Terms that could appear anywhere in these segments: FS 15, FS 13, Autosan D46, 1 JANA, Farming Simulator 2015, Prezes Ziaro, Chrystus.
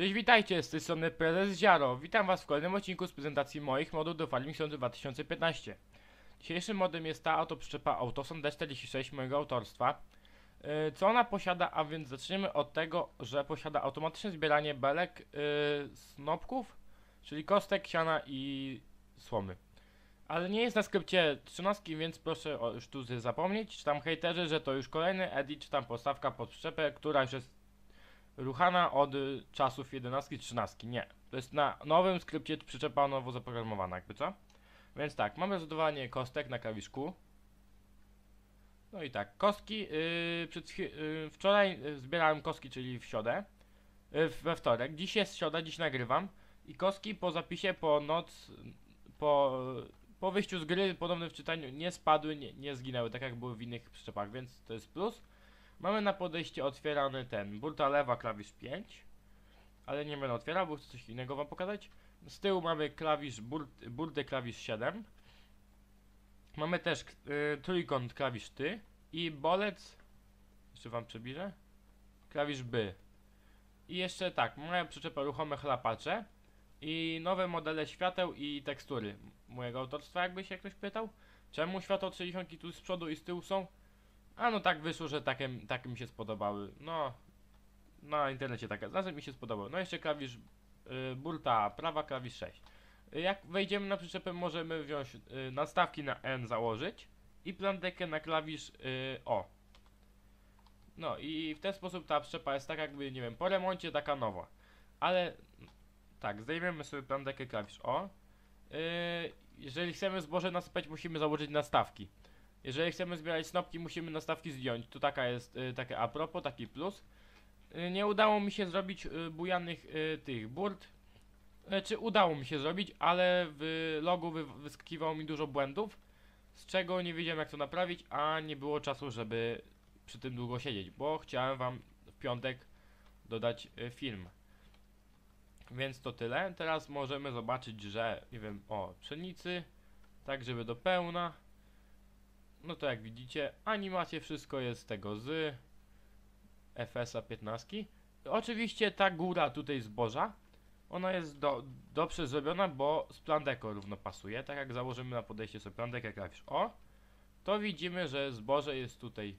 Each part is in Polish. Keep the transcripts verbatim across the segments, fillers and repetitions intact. Cześć, witajcie, z tej strony Prezes Ziaro. Witam was w kolejnym odcinku z prezentacji moich modów do Farming Simulator dwa tysiące piętnaście. Dzisiejszym modem jest ta oto przyczepa Autosan D czterdzieści sześć mojego autorstwa. Yy, co ona posiada? A więc zaczniemy od tego, że posiada automatyczne zbieranie belek, yy, snopków, czyli kostek, siana i słomy. Ale nie jest na skrypcie trzynastki, więc proszę o, już tu zapomnieć, czy tam hejterzy, że to już kolejny edit, czy tam podstawka pod przyczepę, która już jest ruchana od czasów jedenastki, trzynastki, nie. To jest na nowym skrypcie przyczepa nowo zaprogramowana, jakby co? Więc tak, mamy rozładowanie kostek na klawiszku. No i tak, kostki, yy, przed, yy, wczoraj zbierałem kostki, czyli w środę, yy, we wtorek. Dziś jest środa, dziś nagrywam. I kostki po zapisie, po noc, po, po wyjściu z gry, podobnym w czytaniu, nie spadły, nie, nie zginęły, tak jak były w innych przyczepach, więc to jest plus. Mamy na podejście otwierany ten burta lewa, klawisz pięć, ale nie będę otwierał, bo chcę coś innego wam pokazać. Z tyłu mamy klawisz burt, burty, klawisz siedem. Mamy też y, trójkąt, klawisz ty i bolec, jeszcze wam przybliżę, klawisz by. I jeszcze tak, moja przyczepa ruchome chlapacze i nowe modele świateł i tekstury mojego autorstwa, jakby się ktoś pytał. Czemu światło trzydzieści tu z przodu i z tyłu są? A no tak wyszło, że takie, takie mi się spodobały, no na internecie takie, znaczy mi się spodobały. No jeszcze klawisz y, burta prawa, klawisz sześć. Jak wejdziemy na przyczepę, możemy wziąć y, nastawki na N założyć i plantekę na klawisz y, O. No i w ten sposób ta przyczepa jest tak jakby, nie wiem, po remoncie taka nowa. Ale tak, zdejmiemy sobie plantekę, klawisz O. y, Jeżeli chcemy zboże nasypać, musimy założyć nastawki. Jeżeli chcemy zbierać snopki, musimy nastawki zdjąć. Tu taka jest, y, takie a propos, taki plus. Y, nie udało mi się zrobić y, bujanych y, tych burt. Znaczy udało mi się zrobić, ale w logu wy, wyskakiwało mi dużo błędów, z czego nie wiedziałem, jak to naprawić, a nie było czasu, żeby przy tym długo siedzieć, bo chciałem wam w piątek dodać y, film. Więc to tyle. Teraz możemy zobaczyć, że, nie wiem, o pszenicy, tak żeby do pełna. No to jak widzicie, animacje, wszystko jest z tego z F S-a piętnaście. Oczywiście ta góra tutaj zboża, ona jest do, dobrze zrobiona, bo z plandeką równo pasuje. Tak jak założymy na podejście sobie plandekę, klawisz O, to widzimy, że zboże jest tutaj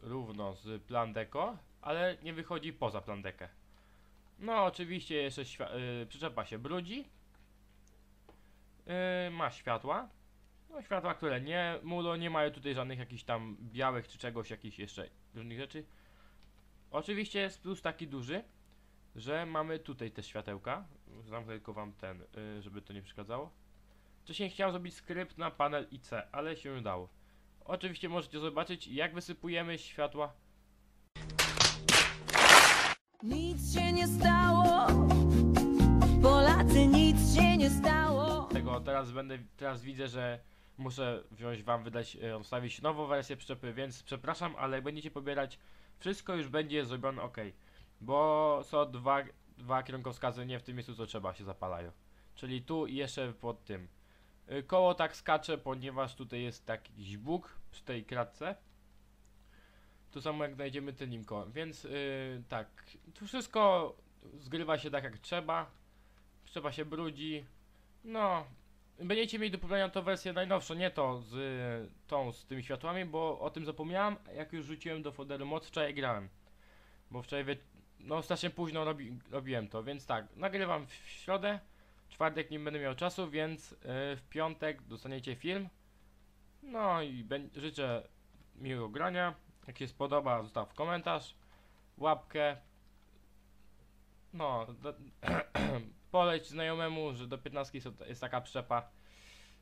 równo z plandeką, ale nie wychodzi poza plandekę. No oczywiście jeszcze yy, przyczepa się brudzi, yy, ma światła. No, światła, które nie mulo, nie mają tutaj żadnych jakichś tam białych czy czegoś, jakichś jeszcze różnych rzeczy. Oczywiście jest plus taki duży, że mamy tutaj te światełka. Zamknę tylko wam ten, żeby to nie przeszkadzało. Wcześniej chciałem zrobić skrypt na panel I C, ale się udało. Oczywiście możecie zobaczyć, jak wysypujemy światła. Nic się nie stało, Polacy, nic się nie stało. Tego teraz będę, teraz widzę, że muszę wziąć wam, wydać, ustawić nową wersję przyczepy, więc przepraszam, ale jak będziecie pobierać, wszystko już będzie zrobione ok. Bo są dwa, dwa kierunkowskazy nie w tym miejscu, co trzeba, się zapalają. Czyli tu i jeszcze pod tym. Koło tak skacze, ponieważ tutaj jest taki bóg przy tej kratce. To samo jak znajdziemy tym nim kołem, więc yy, tak, tu wszystko zgrywa się tak jak trzeba. Przyczepa się brudzi. No, będziecie mieli do pobrania tą wersję najnowszą, nie to z tą, z tymi światłami, bo o tym zapomniałem, jak już rzuciłem do folderu moc, wczoraj grałem. Bo wczoraj, wie, no strasznie późno robi, robiłem to, więc tak, nagrywam w środę, czwartek nie będę miał czasu, więc yy, w piątek dostaniecie film. No i życzę miłego grania, jak się spodoba, zostaw komentarz, łapkę, no, poleć znajomemu, że do piętnastki jest taka przyczepa.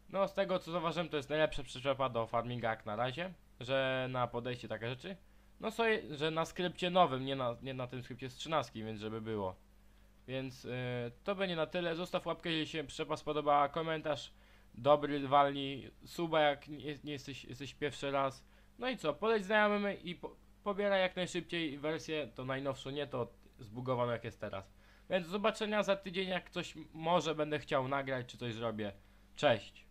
No z tego co zauważyłem, to jest najlepsza przyczepa do farminga jak na razie, że na podejście takie rzeczy. No sobie, że na skrypcie nowym, nie na, nie na tym skrypcie z trzynastki, więc żeby było. Więc yy, to będzie na tyle, zostaw łapkę, jeśli się przyczepa spodobała, komentarz dobry, walnij suba, jak nie, nie jesteś, jesteś pierwszy raz. No i co, poleć znajomym i po, pobieraj jak najszybciej wersję, to najnowszą, nie to zbugowaną jak jest teraz. Więc do zobaczenia za tydzień, jak coś może będę chciał nagrać, czy coś zrobię. Cześć!